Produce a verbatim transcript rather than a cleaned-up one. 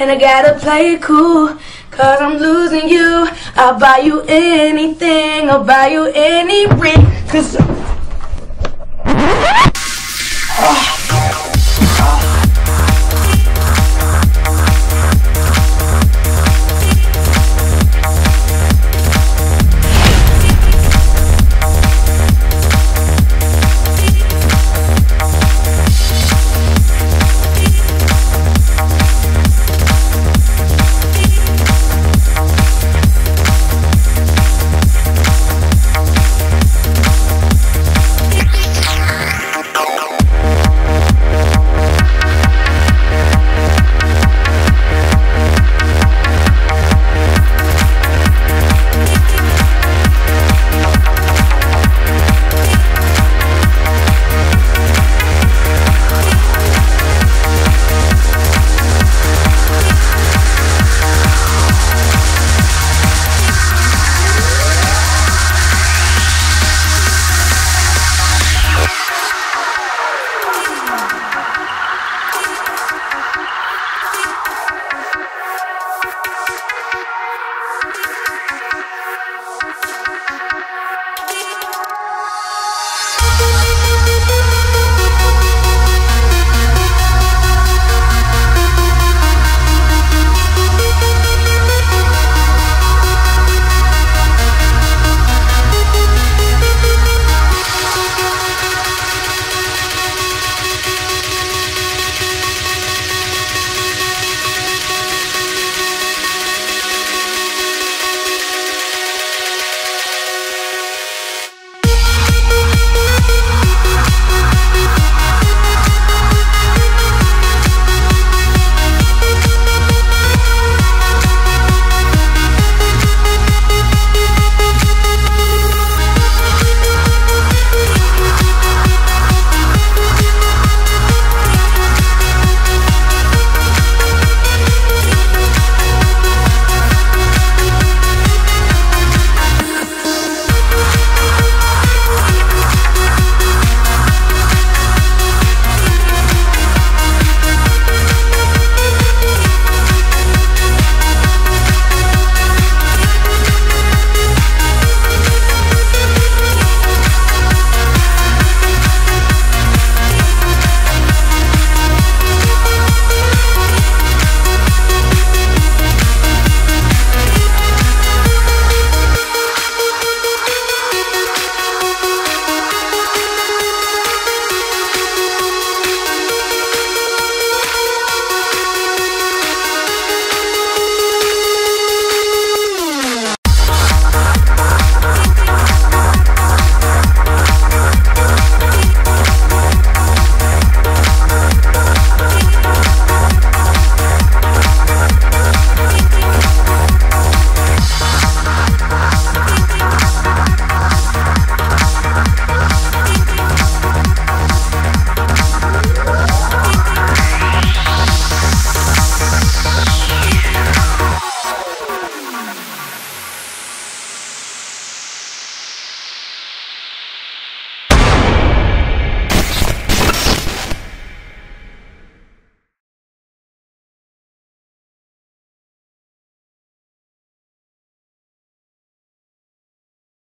and I gotta play it cool, cause I'm losing you. I'll buy you anything, I'll buy you any ring, cause